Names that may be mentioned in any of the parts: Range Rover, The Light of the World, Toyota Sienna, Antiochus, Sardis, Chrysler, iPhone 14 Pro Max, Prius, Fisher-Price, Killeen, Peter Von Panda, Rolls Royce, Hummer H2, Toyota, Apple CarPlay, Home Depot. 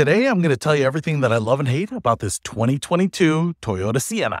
Today, I'm going to tell you everything that I love and hate about this 2022 Toyota Sienna.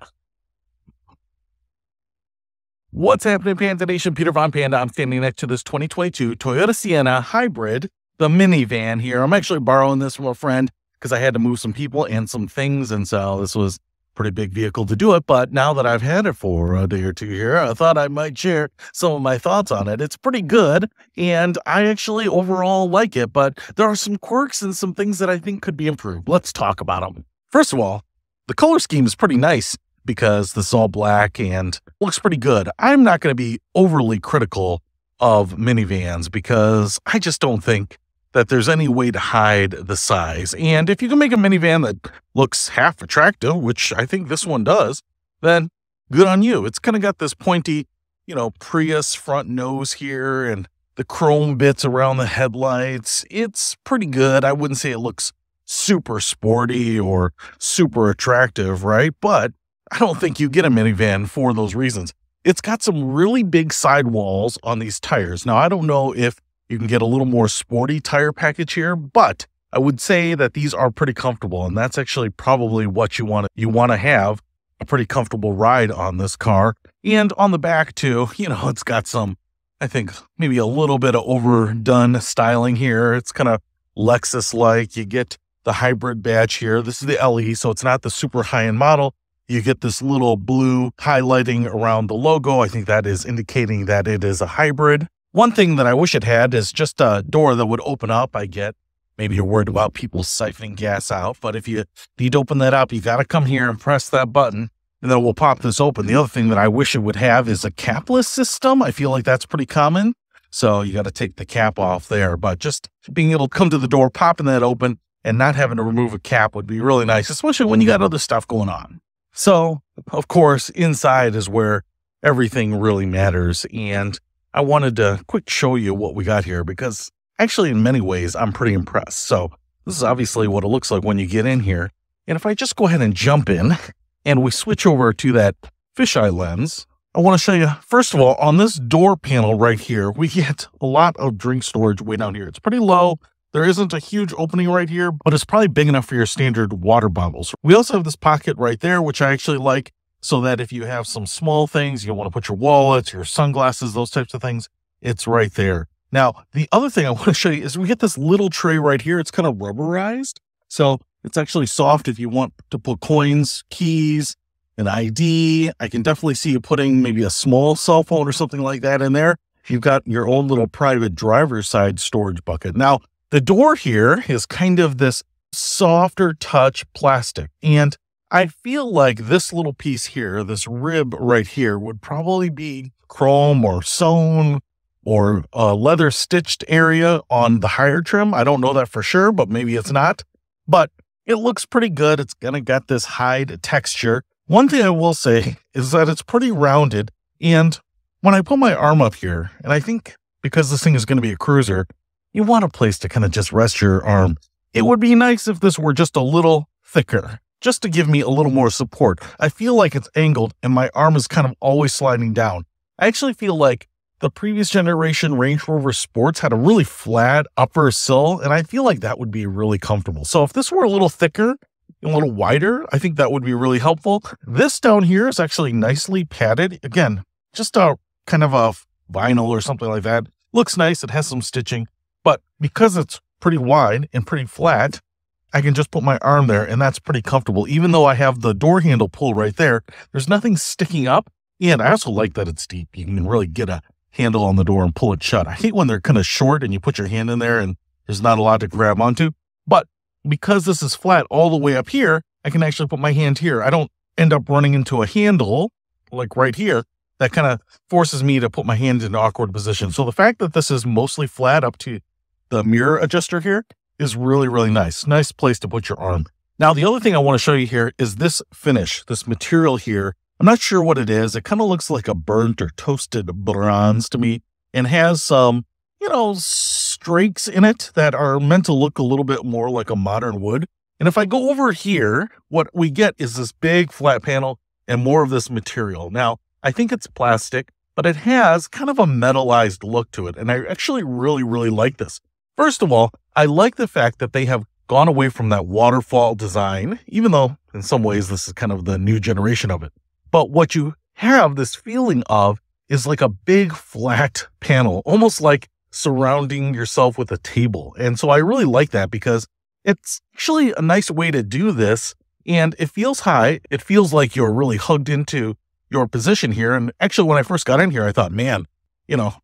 What's happening, Panda Nation? Peter Von Panda. I'm standing next to this 2022 Toyota Sienna Hybrid, the minivan here. I'm actually borrowing this from a friend because I had to move some people and some things, and so this was a pretty big vehicle to do it. But now that I've had it for a day or two here, I thought I might share some of my thoughts on it. It's pretty good, and I actually overall like it, but there are some quirks and some things that I think could be improved. Let's talk about them. First of all, the color scheme is pretty nice because this is all black and looks pretty good. I'm not going to be overly critical of minivans because I just don't think that there's any way to hide the size. And if you can make a minivan that looks half attractive, which I think this one does, then good on you. It's kind of got this pointy, you know, Prius front nose here and the chrome bits around the headlights. It's pretty good. I wouldn't say it looks super sporty or super attractive, right? But I don't think you get a minivan for those reasons. It's got some really big sidewalls on these tires. Now, I don't know if you can get a little more sporty tire package here, but I would say that these are pretty comfortable, and that's actually probably what you want. You want to have a pretty comfortable ride on this car. And on the back too, you know, it's got some, I think, maybe a little bit of overdone styling here. It's kind of Lexus-like. You get the hybrid badge here. This is the LE, so it's not the super high-end model. You get this little blue highlighting around the logo. I think that is indicating that it is a hybrid. One thing that I wish it had is just a door that would open up. I get maybe you're worried about people siphoning gas out, but if you need to open that up, you got to come here and press that button, and then it will pop this open. The other thing that I wish it would have is a capless system. I feel like that's pretty common, so you got to take the cap off there. But just being able to come to the door, popping that open, and not having to remove a cap would be really nice, especially when you got other stuff going on. So, of course, inside is where everything really matters, and I wanted to quick show you what we got here because actually in many ways I'm pretty impressed. So this is obviously what it looks like when you get in here. And if I just go ahead and jump in and we switch over to that fisheye lens, I want to show you, first of all, on this door panel right here, we get a lot of drink storage way down here. It's pretty low. There isn't a huge opening right here, but it's probably big enough for your standard water bottles. We also have this pocket right there, which I actually like, so that if you have some small things, you want to put your wallets, your sunglasses, those types of things, it's right there. Now, the other thing I want to show you is we get this little tray right here. It's kind of rubberized, so it's actually soft if you want to put coins, keys, an ID. I can definitely see you putting maybe a small cell phone or something like that in there. You've got your own little private driver's side storage bucket. Now, the door here is kind of this softer touch plastic, and I feel like this little piece here, this rib right here, would probably be chrome or sewn or a leather stitched area on the higher trim. I don't know that for sure, but maybe it's not. But it looks pretty good. It's kind of got this hide texture. One thing I will say is that it's pretty rounded. And when I put my arm up here, and I think because this thing is going to be a cruiser, you want a place to kind of just rest your arm. It would be nice if this were just a little thicker, just to give me a little more support. I feel like it's angled and my arm is kind of always sliding down. I actually feel like the previous generation Range Rover Sports had a really flat upper sill, and I feel like that would be really comfortable. So if this were a little thicker, a little wider, I think that would be really helpful. This down here is actually nicely padded. Again, just a kind of a vinyl or something like that. Looks nice, it has some stitching, but because it's pretty wide and pretty flat, I can just put my arm there, and that's pretty comfortable. Even though I have the door handle pulled right there, there's nothing sticking up. And I also like that it's deep. You can really get a handle on the door and pull it shut. I hate when they're kind of short and you put your hand in there and there's not a lot to grab onto. But because this is flat all the way up here, I can actually put my hand here. I don't end up running into a handle like right here. That kind of forces me to put my hand in an awkward position. So the fact that this is mostly flat up to the mirror adjuster here is really, really nice. Nice place to put your arm. Now, the other thing I want to show you here is this finish, this material here. I'm not sure what it is. It kind of looks like a burnt or toasted bronze to me and has some, you know, streaks in it that are meant to look a little bit more like a modern wood. And if I go over here, what we get is this big flat panel and more of this material. Now, I think it's plastic, but it has kind of a metallized look to it. And I actually really, really like this. First of all, I like the fact that they have gone away from that waterfall design, even though in some ways this is kind of the new generation of it. But what you have this feeling of is like a big flat panel, almost like surrounding yourself with a table. And so I really like that because it's actually a nice way to do this. And it feels high. It feels like you're really hugged into your position here. And actually, when I first got in here, I thought, man, you know,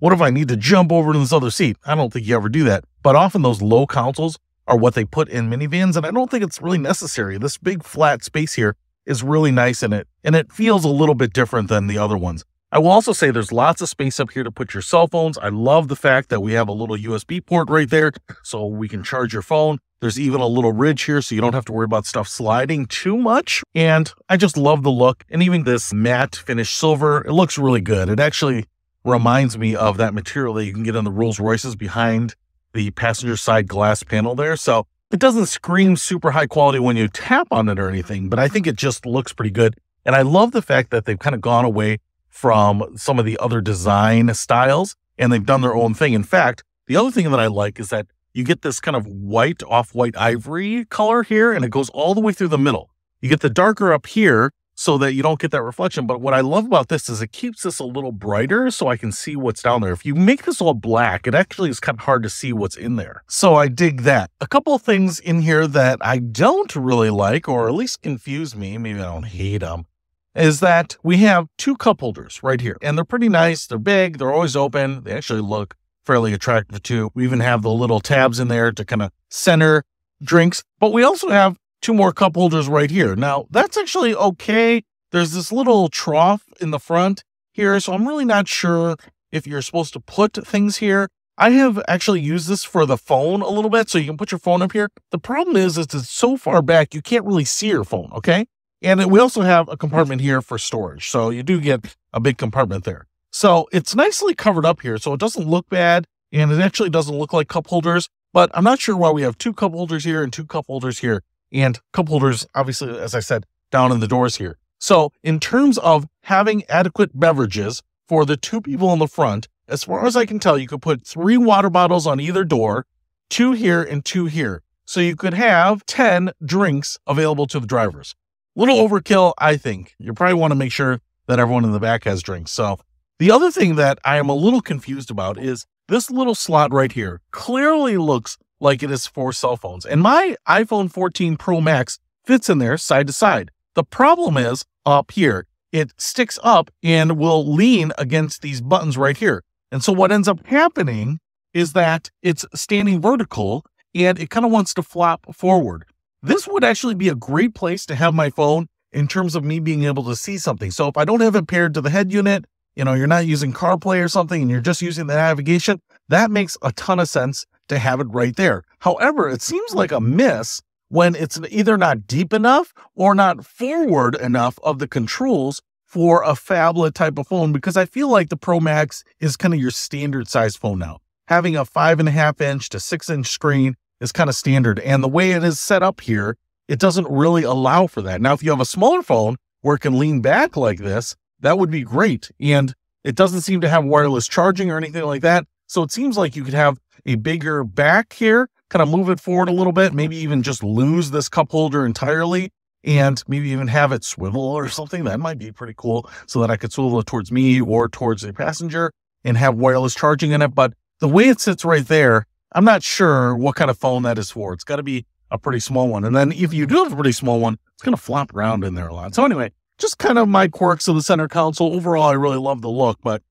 what if I need to jump over to this other seat? I don't think you ever do that. But often those low consoles are what they put in minivans, and I don't think it's really necessary. This big flat space here is really nice in it, and it feels a little bit different than the other ones. I will also say there's lots of space up here to put your cell phones. I love the fact that we have a little USB port right there, so we can charge your phone. There's even a little ridge here, so you don't have to worry about stuff sliding too much. And I just love the look. And even this matte finish silver, it looks really good. It actually reminds me of that material that you can get on the Rolls Royces behind the passenger side glass panel there. So it doesn't scream super high quality when you tap on it or anything, but I think it just looks pretty good. And I love the fact that they've kind of gone away from some of the other design styles, and they've done their own thing. In fact, the other thing that I like is that you get this kind of white, off-white ivory color here, and it goes all the way through the middle. You get the darker up here so that you don't get that reflection. But what I love about this is it keeps this a little brighter so I can see what's down there. If you make this all black, it actually is kind of hard to see what's in there. So I dig that. A couple of things in here that I don't really like, or at least confuse me, maybe I don't hate them, is that we have two cup holders right here. And they're pretty nice. They're big. They're always open. They actually look fairly attractive too. We even have the little tabs in there to kind of center drinks. But we also have two more cup holders right here. Now, that's actually okay. There's this little trough in the front here, so I'm really not sure if you're supposed to put things here. I have actually used this for the phone a little bit, so you can put your phone up here. The problem is it's so far back, you can't really see your phone, okay? And we also have a compartment here for storage, so you do get a big compartment there. So it's nicely covered up here, so it doesn't look bad, and it actually doesn't look like cup holders, but I'm not sure why we have two cup holders here and two cup holders here, and cup holders, obviously, as I said, down in the doors here. So in terms of having adequate beverages for the two people in the front, as far as I can tell, you could put 3 water bottles on either door, 2 here and 2 here. So you could have 10 drinks available to the drivers. Little overkill, I think. You probably want to make sure that everyone in the back has drinks. So the other thing that I am a little confused about is this little slot right here clearly looks like it is for cell phones. And my iPhone 14 Pro Max fits in there side to side. The problem is up here, it sticks up and will lean against these buttons right here. And so what ends up happening is that it's standing vertical and it kind of wants to flop forward. This would actually be a great place to have my phone in terms of me being able to see something. So if I don't have it paired to the head unit, you know, you're not using CarPlay or something, and you're just using the navigation, that makes a ton of sense to have it right there. However, it seems like a miss when it's either not deep enough or not forward enough of the controls for a phablet type of phone, because I feel like the Pro Max is kind of your standard size phone now. Having a 5.5-inch to 6-inch screen is kind of standard. And the way it is set up here, it doesn't really allow for that. Now, if you have a smaller phone where it can lean back like this, that would be great. And it doesn't seem to have wireless charging or anything like that. So it seems like you could have a bigger back here, kind of move it forward a little bit, maybe even just lose this cup holder entirely and maybe even have it swivel or something. That might be pretty cool so that I could swivel it towards me or towards a passenger and have wireless charging in it. But the way it sits right there, I'm not sure what kind of phone that is for. It's got to be a pretty small one. And then if you do have a pretty small one, it's going to flop around in there a lot. So anyway, just kind of my quirks of the center console. Overall, I really love the look, but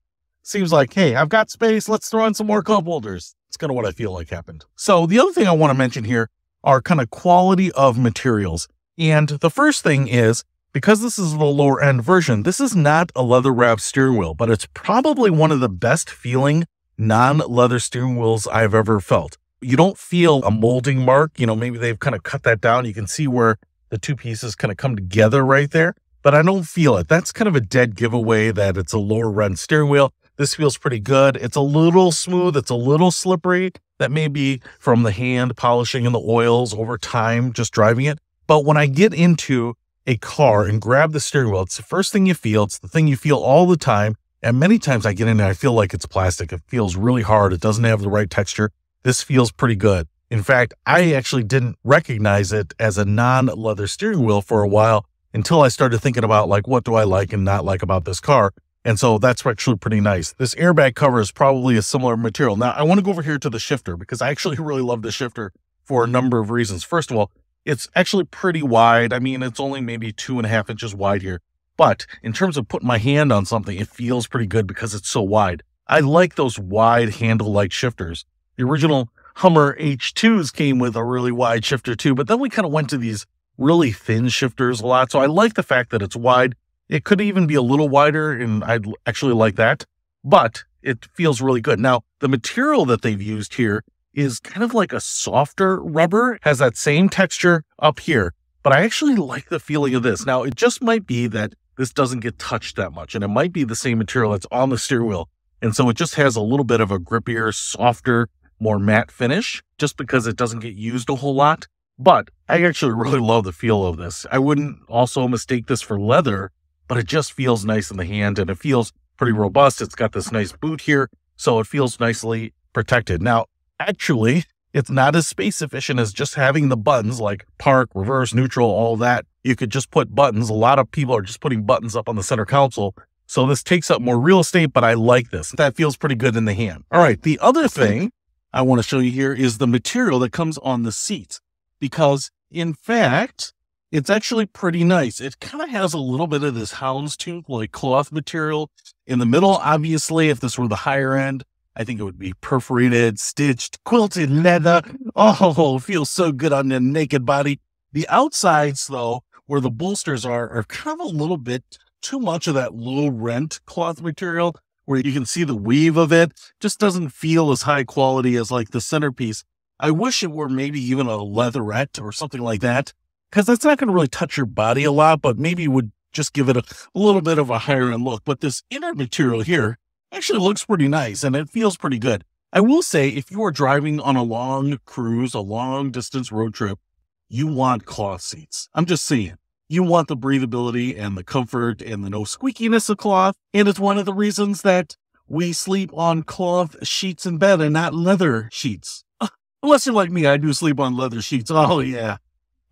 seems like, hey, I've got space. Let's throw in some more cup holders. It's kind of what I feel like happened. So the other thing I want to mention here are kind of quality of materials. And the first thing is, because this is the lower end version, this is not a leather wrapped steering wheel, but it's probably one of the best feeling non-leather steering wheels I've ever felt. You don't feel a molding mark. You know, maybe they've kind of cut that down. You can see where the two pieces kind of come together right there, but I don't feel it. That's kind of a dead giveaway that it's a lower-end steering wheel. This feels pretty good. It's a little smooth. It's a little slippery. That may be from the hand polishing and the oils over time, just driving it. But when I get into a car and grab the steering wheel, it's the first thing you feel. It's the thing you feel all the time. And many times I get in there, I feel like it's plastic. It feels really hard. It doesn't have the right texture. This feels pretty good. In fact, I actually didn't recognize it as a non-leather steering wheel for a while until I started thinking about, like, what do I like and not like about this car? And so that's actually pretty nice. This airbag cover is probably a similar material. Now, I want to go over here to the shifter because I actually really love the shifter for a number of reasons. First of all, it's actually pretty wide. I mean, it's only maybe 2.5 inches wide here. But in terms of putting my hand on something, it feels pretty good because it's so wide. I like those wide handle-like shifters. The original Hummer H2s came with a really wide shifter too, but then we kind of went to these really thin shifters a lot. So I like the fact that it's wide. It could even be a little wider, and I'd actually like that, but it feels really good. Now, the material that they've used here is kind of like a softer rubber. It has that same texture up here, but I actually like the feeling of this. Now, it just might be that this doesn't get touched that much, and it might be the same material that's on the steering wheel. And so it just has a little bit of a grippier, softer, more matte finish just because it doesn't get used a whole lot. But I actually really love the feel of this. I wouldn't also mistake this for leather, but it just feels nice in the hand and it feels pretty robust. It's got this nice boot here, so it feels nicely protected. Now, actually, it's not as space efficient as just having the buttons like park, reverse, neutral, all that. You could just put buttons. A lot of people are just putting buttons up on the center console. So this takes up more real estate, but I like this. That feels pretty good in the hand. All right, the other thing I want to show you here is the material that comes on the seats, because in fact, it's actually pretty nice. It kind of has a little bit of this houndstooth, like cloth material in the middle. Obviously, if this were the higher end, I think it would be perforated, stitched, quilted leather. Oh, it feels so good on the naked body. The outsides though, where the bolsters are kind of a little bit too much of that low rent cloth material where you can see the weave of it. Just doesn't feel as high quality as like the centerpiece. I wish it were maybe even a leatherette or something like that, because that's not going to really touch your body a lot, but maybe would just give it a little bit of a higher end look. But this inner material here actually looks pretty nice and it feels pretty good. I will say, if you are driving on a long cruise, a long distance road trip, you want cloth seats. I'm just saying. You want the breathability and the comfort and the no squeakiness of cloth. And it's one of the reasons that we sleep on cloth sheets in bed and not leather sheets. Unless you're like me, I do sleep on leather sheets. Oh, yeah.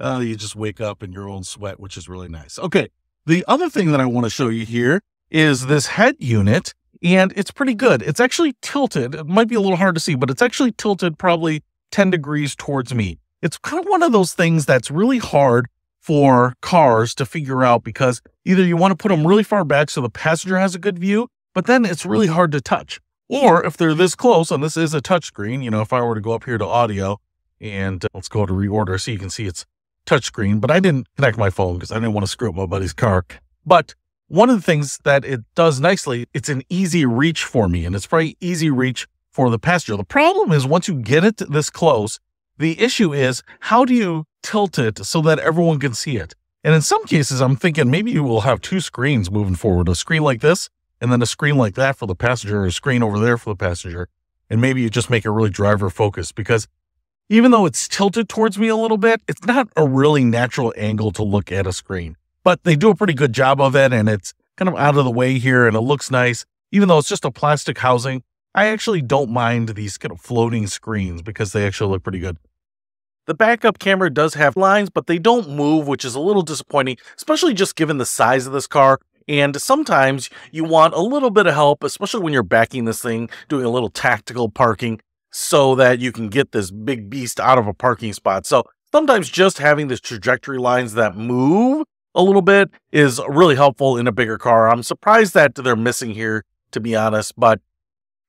You just wake up in your own sweat, which is really nice. Okay. The other thing that I want to show you here is this head unit, and it's pretty good. It's actually tilted. It might be a little hard to see, but it's actually tilted probably 10 degrees towards me. It's kind of one of those things that's really hard for cars to figure out, because either you want to put them really far back so the passenger has a good view, but then it's really hard to touch. Or if they're this close, and this is a touchscreen, you know, if I were to go up here to audio and let's go to reorder so you can see it's touchscreen, but I didn't connect my phone because I didn't want to screw up my buddy's car. But one of the things that it does nicely, it's an easy reach for me, and it's probably easy reach for the passenger. The problem is once you get it this close, the issue is how do you tilt it so that everyone can see it? And in some cases, I'm thinking maybe you will have two screens moving forward, a screen like this, and then a screen like that for the passenger, or a screen over there for the passenger. And maybe you just make it really driver focused, because even though it's tilted towards me a little bit, it's not a really natural angle to look at a screen, but they do a pretty good job of it. And it's kind of out of the way here and it looks nice, even though it's just a plastic housing. I actually don't mind these kind of floating screens because they actually look pretty good. The backup camera does have lines, but they don't move, which is a little disappointing, especially just given the size of this car. And sometimes you want a little bit of help, especially when you're backing this thing, doing a little tactical parking so that you can get this big beast out of a parking spot. So sometimes just having the trajectory lines that move a little bit is really helpful in a bigger car. I'm surprised that they're missing here, to be honest, but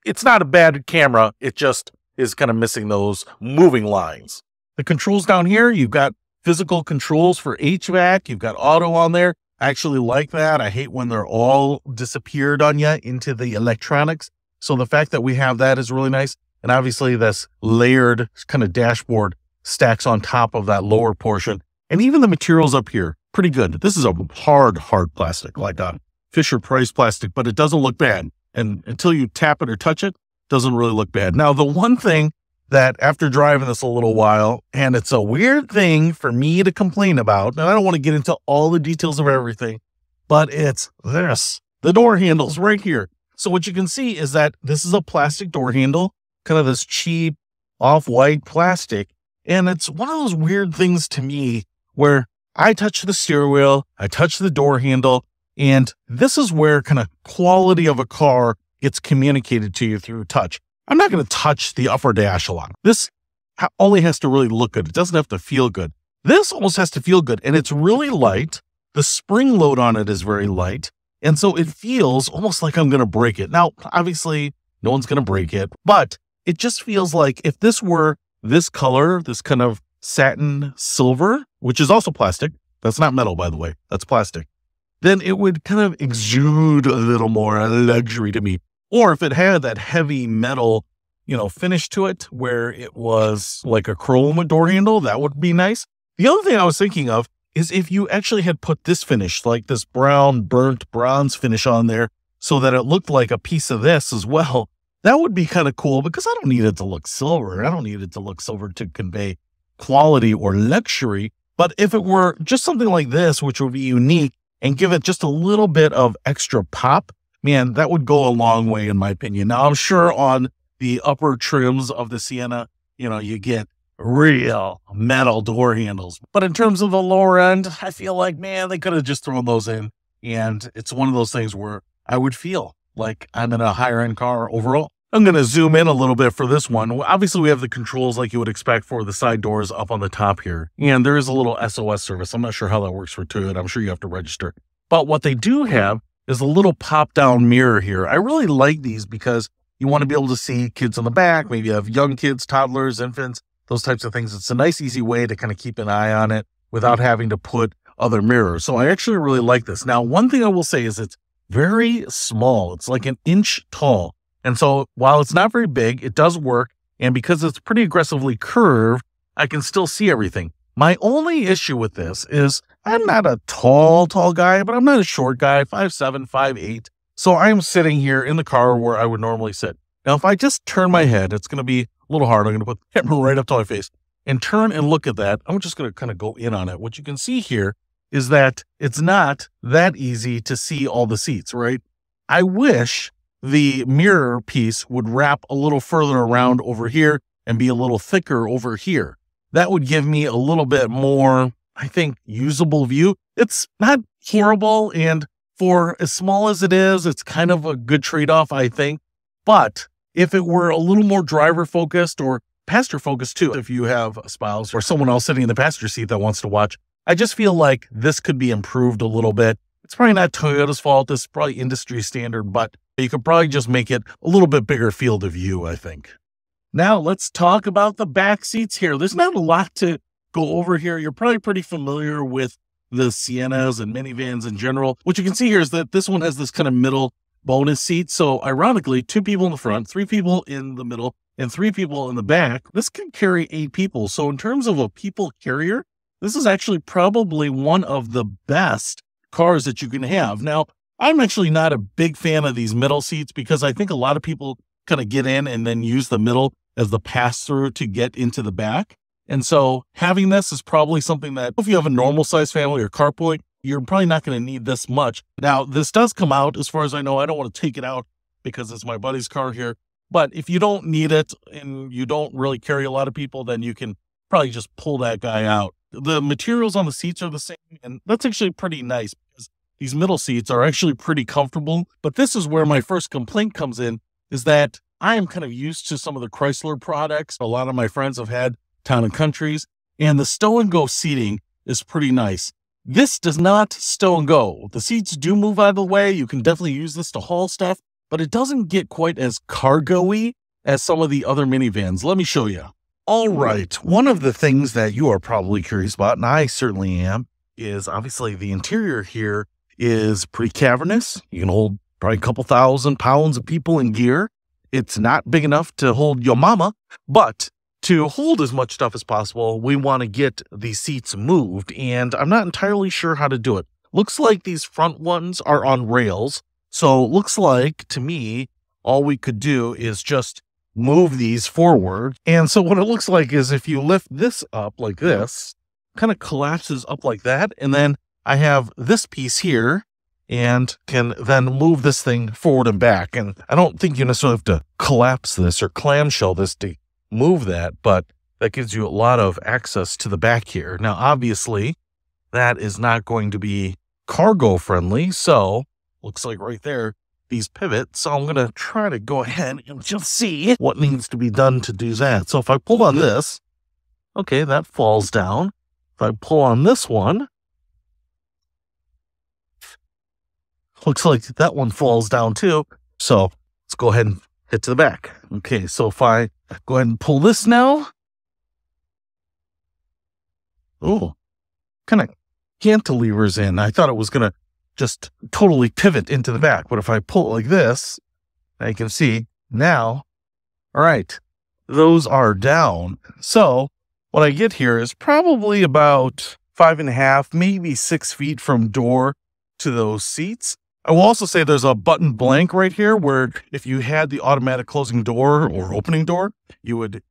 it's not a bad camera. It just is kind of missing those moving lines. The controls down here, you've got physical controls for HVAC, you've got auto on there. I actually like that. I hate when they're all disappeared on you into the electronics. So the fact that we have that is really nice. And obviously this layered kind of dashboard stacks on top of that lower portion. And even the materials up here, pretty good. This is a hard plastic, like a Fisher-Price plastic, but it doesn't look bad. And until you tap it or touch it, doesn't really look bad. Now, the one thing that after driving this a little while, and it's a weird thing for me to complain about, and I don't want to get into all the details of everything, but it's this, the door handles right here. So what you can see is that this is a plastic door handle, kind of this cheap off-white plastic. And it's one of those weird things to me where I touch the steering wheel, I touch the door handle, and this is where kind of quality of a car gets communicated to you through touch. I'm not going to touch the upper dash a lot. This only has to really look good. It doesn't have to feel good. This almost has to feel good, and it's really light. The spring load on it is very light, and so it feels almost like I'm going to break it. Now, obviously, no one's going to break it, but it just feels like if this were this color, this kind of satin silver, which is also plastic. That's not metal, by the way. That's plastic. Then it would kind of exude a little more luxury to me. Or if it had that heavy metal, you know, finish to it where it was like a chrome door handle, that would be nice. The other thing I was thinking of is if you actually had put this finish, like this brown, burnt bronze finish on there so that it looked like a piece of this as well, that would be kind of cool because I don't need it to look silver. I don't need it to look silver to convey quality or luxury. But if it were just something like this, which would be unique and give it just a little bit of extra pop, man, that would go a long way in my opinion. Now, I'm sure on the upper trims of the Sienna, you know, you get real metal door handles. But in terms of the lower end, I feel like, man, they could have just thrown those in. And it's one of those things where I would feel like I'm in a higher end car overall. I'm going to zoom in a little bit for this one. Obviously, we have the controls like you would expect for the side doors up on the top here. And there is a little SOS service. I'm not sure how that works for Toyota. I'm sure you have to register. But what they do have is a little pop-down mirror here. I really like these because you want to be able to see kids in the back. Maybe you have young kids, toddlers, infants, those types of things. It's a nice, easy way to kind of keep an eye on it without having to put other mirrors. So I actually really like this. Now, one thing I will say is it's very small. It's like an inch tall. And so while it's not very big, it does work. And because it's pretty aggressively curved, I can still see everything. My only issue with this is I'm not a tall guy, but I'm not a short guy, 5'7", 5'8". So I'm sitting here in the car where I would normally sit. Now, if I just turn my head, it's going to be a little hard. I'm going to put the camera right up to my face and turn and look at that. I'm just going to kind of go in on it. What you can see here is that it's not that easy to see all the seats, right? I wish the mirror piece would wrap a little further around over here and be a little thicker over here. That would give me a little bit more, I think, usable view. It's not horrible, and for as small as it is, it's kind of a good trade-off, I think. But if it were a little more driver-focused or passenger-focused too, if you have a spouse or someone else sitting in the passenger seat that wants to watch, I just feel like this could be improved a little bit. It's probably not Toyota's fault. This is probably industry standard, but you could probably just make it a little bit bigger field of view, I think. Now let's talk about the back seats here. There's not a lot to go over here. You're probably pretty familiar with the Siennas and minivans in general. What you can see here is that this one has this kind of middle bonus seat. So ironically, 2 people in the front, 3 people in the middle, and 3 people in the back. This can carry 8 people. So in terms of a people carrier, this is actually probably one of the best cars that you can have. Now, I'm actually not a big fan of these middle seats because I think a lot of people kind of get in and then use the middle as the pass through to get into the back. And so having this is probably something that if you have a normal size family or carpooling, you're probably not going to need this much. Now, this does come out as far as I know. I don't want to take it out because it's my buddy's car here. But if you don't need it and you don't really carry a lot of people, then you can probably just pull that guy out. The materials on the seats are the same, and that's actually pretty nice. These middle seats are actually pretty comfortable, but this is where my first complaint comes in, is that I am kind of used to some of the Chrysler products. A lot of my friends have had Town and Countries, and the stow and go seating is pretty nice. This does not stow and go. The seats do move out of the way. You can definitely use this to haul stuff, but it doesn't get quite as cargo-y as some of the other minivans. Let me show you. All right, one of the things that you are probably curious about, and I certainly am, is obviously the interior here is pretty cavernous. You can hold probably a couple thousand pounds of people in gear. It's not big enough to hold your mama, but to hold as much stuff as possible, we want to get these seats moved, and I'm not entirely sure how to do it. Looks like these front ones are on rails, so looks like, to me, all we could do is just move these forward. And so what it looks like is if you lift this up like this, kind of collapses up like that, and then I have this piece here and can then move this thing forward and back. And I don't think you necessarily have to collapse this or clamshell this to move that, but that gives you a lot of access to the back here. Now, obviously, that is not going to be cargo friendly, so looks like right there, these pivots. So I'm going to try to go ahead and just see what needs to be done to do that. So if I pull on this, okay, that falls down. If I pull on this one, looks like that one falls down too. So let's go ahead and hit to the back. Okay, so if I go ahead and pull this now, oh, kind of cantilevers in. I thought it was going to just totally pivot into the back. But if I pull it like this, I can see now, all right, those are down. So what I get here is probably about 5.5, maybe 6 feet from door to those seats. I will also say there's a button blank right here where if you had the automatic closing door or opening door, you would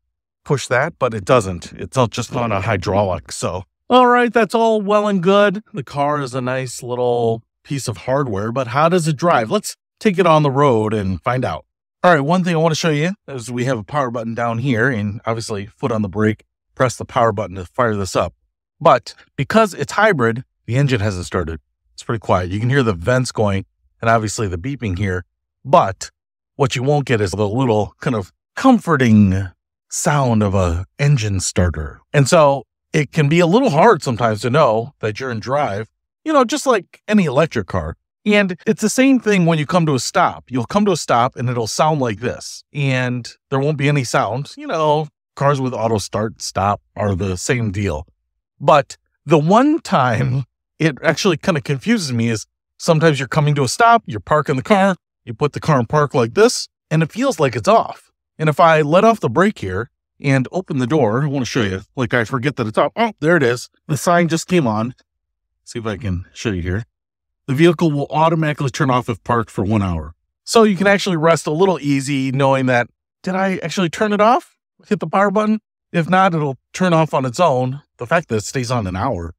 push that, but it doesn't. It's not just on a hydraulic. So, all right, that's all well and good. The car is a nice little piece of hardware, but how does it drive? Let's take it on the road and find out. All right, one thing I want to show you is we have a power button down here, and obviously foot on the brake, press the power button to fire this up. But because it's hybrid, the engine hasn't started. It's pretty quiet. You can hear the vents going and obviously the beeping here, but what you won't get is the little kind of comforting sound of a engine starter. And so it can be a little hard sometimes to know that you're in drive, you know, just like any electric car. And it's the same thing when you come to a stop. You'll come to a stop and it'll sound like this, and there won't be any sound. You know, cars with auto start, stop are the same deal. But the one time it actually kind of confuses me is sometimes you're coming to a stop, you're parking the car, you put the car in park like this, and it feels like it's off. And if I let off the brake here and open the door, I want to show you, like I forget that it's off. Oh, there it is. The sign just came on. See if I can show you here. The vehicle will automatically turn off if parked for 1 hour. So you can actually rest a little easy knowing that, did I actually turn it off? Hit the power button. If not, it'll turn off on its own. The fact that it stays on an hour,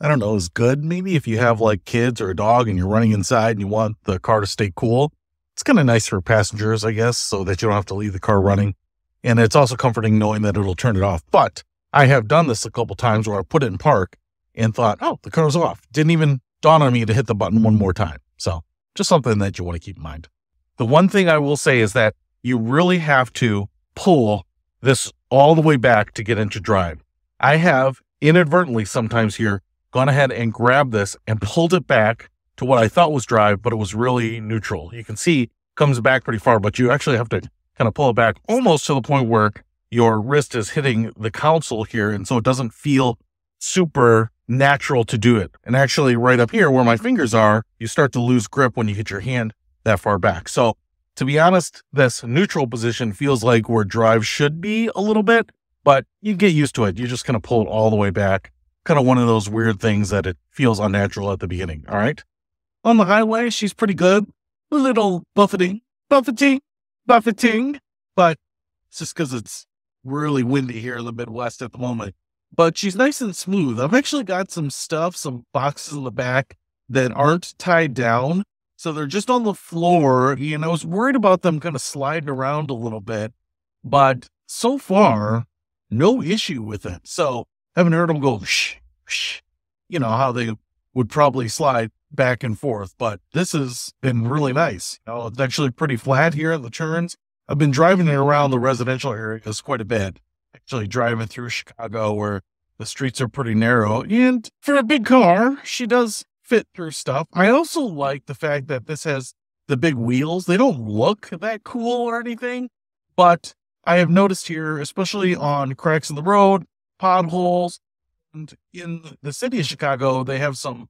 I don't know, is good. Maybe if you have like kids or a dog and you're running inside and you want the car to stay cool, it's kind of nice for passengers, I guess, so that you don't have to leave the car running. And it's also comforting knowing that it'll turn it off. But I have done this a couple times where I put it in park and thought, oh, the car's off. Didn't even dawn on me to hit the button one more time. So just something that you want to keep in mind. The one thing I will say is that you really have to pull this all the way back to get into drive. I have inadvertently sometimes here gone ahead and grabbed this and pulled it back to what I thought was drive, but it was really neutral. You can see it comes back pretty far, but you actually have to kind of pull it back almost to the point where your wrist is hitting the console here. And so it doesn't feel super natural to do it. And actually right up here where my fingers are, you start to lose grip when you hit your hand that far back. So to be honest, this neutral position feels like where drive should be a little bit, but you get used to it. You just kind of pull it all the way back. Kind of one of those weird things that it feels unnatural at the beginning. All right. On the highway, she's pretty good. A little buffeting, but it's just because it's really windy here in the Midwest at the moment. But she's nice and smooth. I've actually got some stuff, some boxes in the back that aren't tied down. So they're just on the floor. And I was worried about them kind of sliding around a little bit, but so far, no issue with it. So I haven't heard them go, shh, shh, you know, how they would probably slide back and forth, but this has been really nice. You know, it's actually pretty flat here in the turns. I've been driving it around the residential areas quite a bit, actually driving through Chicago where the streets are pretty narrow. And for a big car, she does fit through stuff. I also like the fact that this has the big wheels. They don't look that cool or anything, but I have noticed here, especially on cracks in the road, potholes, and in the city of Chicago, they have some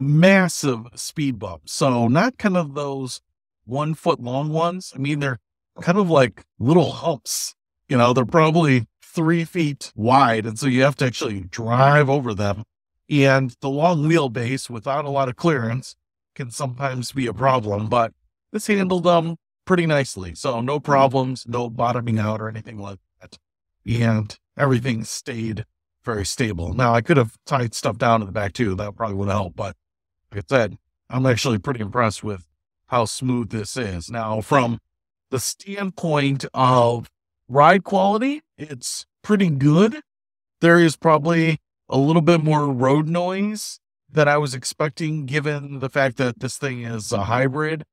massive speed bumps. So not kind of those 1 foot long ones. I mean, they're kind of like little humps, you know, they're probably 3 feet wide. And so you have to actually drive over them, and the long wheelbase without a lot of clearance can sometimes be a problem, but this handled them pretty nicely. So no problems, no bottoming out or anything like that. And everything stayed very stable. Now I could have tied stuff down in the back too. That probably would help, but like I said, I'm actually pretty impressed with how smooth this is. Now, from the standpoint of Ride quality, it's pretty good. There is probably a little bit more road noise than I was expecting, given the fact that this thing is a hybrid,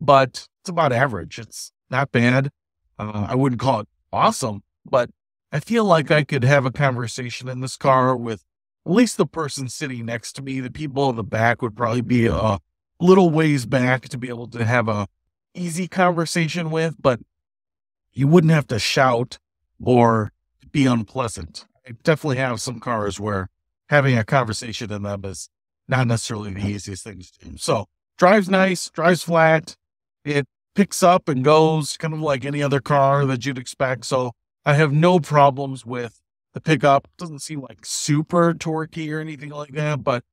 but it's about average. It's not bad. I wouldn't call it awesome, but I feel like I could have a conversation in this car with at least the person sitting next to me. The people in the back would probably be a little ways back to be able to have a easy conversation with, but you wouldn't have to shout or be unpleasant. I definitely have some cars where having a conversation in them is not necessarily the easiest thing to do. So drives nice, drives flat. It picks up and goes kind of like any other car that you'd expect. So I have no problems with the pickup. It doesn't seem like super torquey or anything like that, but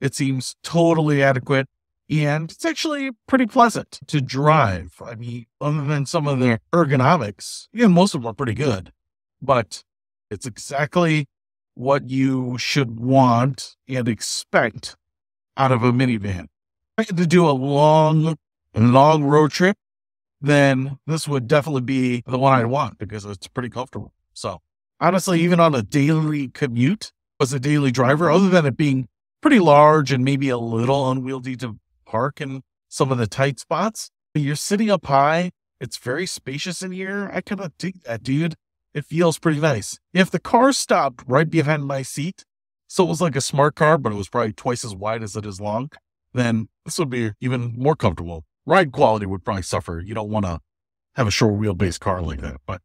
it seems totally adequate. And it's actually pretty pleasant to drive. I mean, other than some of the ergonomics, yeah, most of them are pretty good, but it's exactly what you should want and expect out of a minivan. If I had to do a long road trip, then this would definitely be the one I'd want because it's pretty comfortable. So honestly, even on a daily commute as a daily driver, other than it being pretty large and maybe a little unwieldy to park in some of the tight spots, but you're sitting up high. It's very spacious in here. I kind of dig that, dude. It feels pretty nice. If the car stopped right behind my seat, so it was like a smart car, but it was probably twice as wide as it is long, then this would be even more comfortable. Ride quality would probably suffer. You don't want to have a short wheelbase car like that, but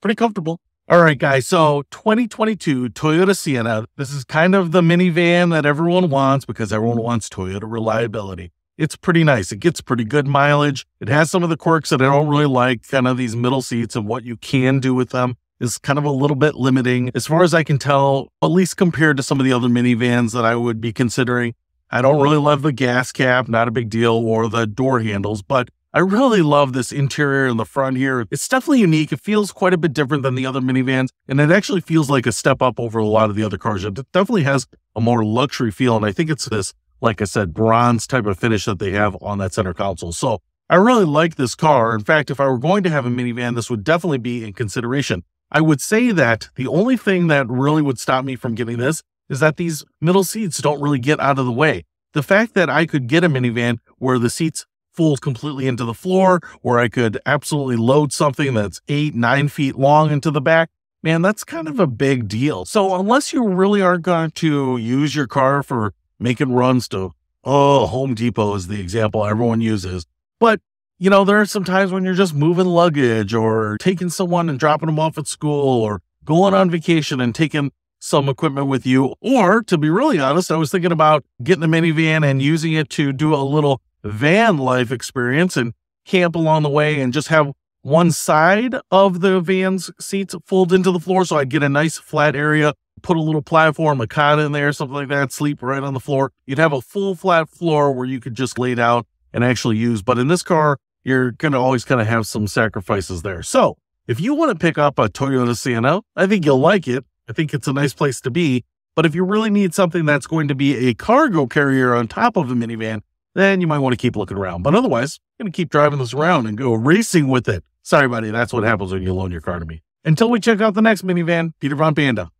pretty comfortable. All right, guys, so 2022 Toyota Sienna. This is kind of the minivan that everyone wants because everyone wants Toyota reliability. It's pretty nice. It gets pretty good mileage. It has some of the quirks that I don't really like, kind of these middle seats and what you can do with them is kind of a little bit limiting. As far as I can tell, at least compared to some of the other minivans that I would be considering, I don't really love the gas cap, not a big deal, or the door handles, but I really love this interior in the front here. It's definitely unique. It feels quite a bit different than the other minivans, and it actually feels like a step up over a lot of the other cars. It definitely has a more luxury feel, and I think it's this, like I said, bronze type of finish that they have on that center console. So I really like this car. In fact, if I were going to have a minivan, this would definitely be in consideration. I would say that the only thing that really would stop me from getting this is that these middle seats don't really get out of the way. The fact that I could get a minivan where the seats fold completely into the floor, where I could absolutely load something that's 8-9 feet long into the back, man, that's kind of a big deal. So unless you really are going to use your car for making runs to, Home Depot is the example everyone uses. But, you know, there are some times when you're just moving luggage or taking someone and dropping them off at school or going on vacation and taking some equipment with you. Or to be really honest, I was thinking about getting a minivan and using it to do a little van life experience and camp along the way and just have one side of the van's seats fold into the floor. So I'd get a nice flat area, put a little platform, a cot in there, something like that, sleep right on the floor. You'd have a full flat floor where you could just lay down and actually use. But in this car, you're going to always kind of have some sacrifices there. So if you want to pick up a Toyota Sienna, I think you'll like it. I think it's a nice place to be. But if you really need something that's going to be a cargo carrier on top of a minivan, then you might want to keep looking around. But otherwise, I'm going to keep driving this around and go racing with it. Sorry, buddy. That's what happens when you loan your car to me. Until we check out the next minivan, Peter Von Panda,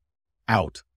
out.